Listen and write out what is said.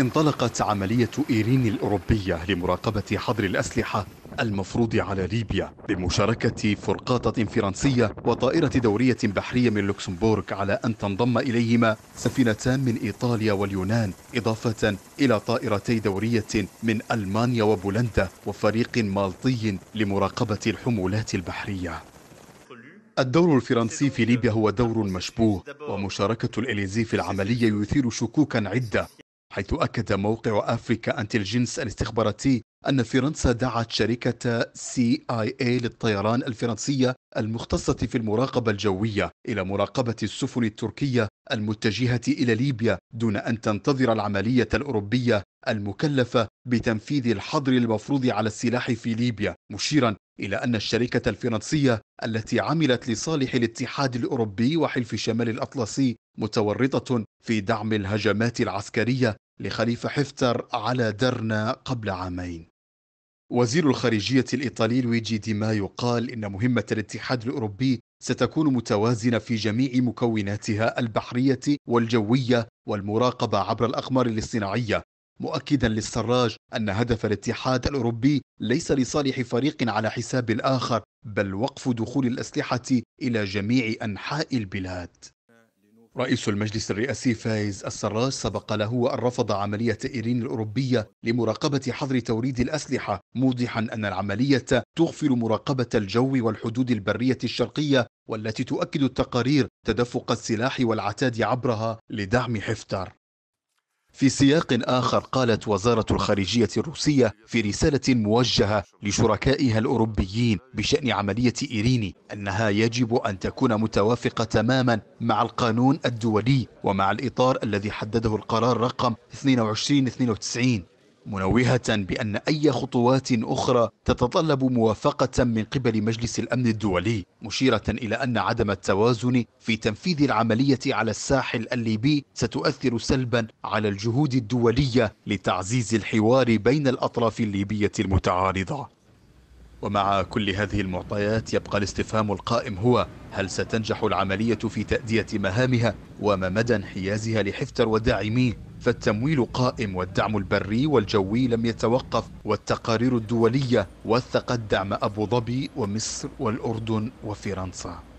انطلقت عملية إيريني الأوروبية لمراقبة حظر الأسلحة المفروض على ليبيا بمشاركة فرقاطة فرنسية وطائرة دورية بحرية من لوكسمبورغ، على أن تنضم إليهما سفينتان من إيطاليا واليونان، إضافة إلى طائرتي دورية من ألمانيا وبولندا وفريق مالطي لمراقبة الحمولات البحرية. الدور الفرنسي في ليبيا هو دور مشبوه، ومشاركة الاليزي في العملية يثير شكوكا عدة، حيث أكد موقع أفريقا أنتي الجنس الاستخباراتي أن فرنسا دعت شركة سي آي إي للطيران الفرنسية المختصة في المراقبة الجوية إلى مراقبة السفن التركية المتجهة إلى ليبيا دون أن تنتظر العملية الأوروبية المكلفة بتنفيذ الحظر المفروض على السلاح في ليبيا، مشيرا إلى أن الشركة الفرنسية التي عملت لصالح الاتحاد الأوروبي وحلف شمال الأطلسي متورطة في دعم الهجمات العسكرية لخليفة حفتر على درنا قبل عامين. وزير الخارجية الإيطالي لويجي دي مايو قال إن مهمة الاتحاد الأوروبي ستكون متوازنة في جميع مكوناتها البحرية والجوية والمراقبة عبر الأقمار الاصطناعية، مؤكدا للسراج أن هدف الاتحاد الأوروبي ليس لصالح فريق على حساب الآخر، بل وقف دخول الأسلحة إلى جميع أنحاء البلاد. رئيس المجلس الرئاسي فايز السراج سبق له أن رفض عملية إيرين الأوروبية لمراقبة حظر توريد الأسلحة، موضحا أن العملية تغفل مراقبة الجو والحدود البرية الشرقية، والتي تؤكد التقارير تدفق السلاح والعتاد عبرها لدعم حفتر. في سياق آخر، قالت وزارة الخارجية الروسية في رسالة موجهة لشركائها الأوروبيين بشأن عملية إيريني أنها يجب أن تكون متوافقة تماما مع القانون الدولي ومع الإطار الذي حدده القرار رقم 2292، منوهة بأن أي خطوات أخرى تتطلب موافقة من قبل مجلس الأمن الدولي، مشيرة إلى أن عدم التوازن في تنفيذ العملية على الساحل الليبي ستؤثر سلبا على الجهود الدولية لتعزيز الحوار بين الأطراف الليبية المتعارضة. ومع كل هذه المعطيات يبقى الاستفهام القائم هو: هل ستنجح العملية في تأدية مهامها، وما مدى انحيازها لحفتر وداعميه؟ فالتمويل قائم، والدعم البري والجوي لم يتوقف، والتقارير الدولية وثقت دعم أبو ظبي ومصر والأردن وفرنسا.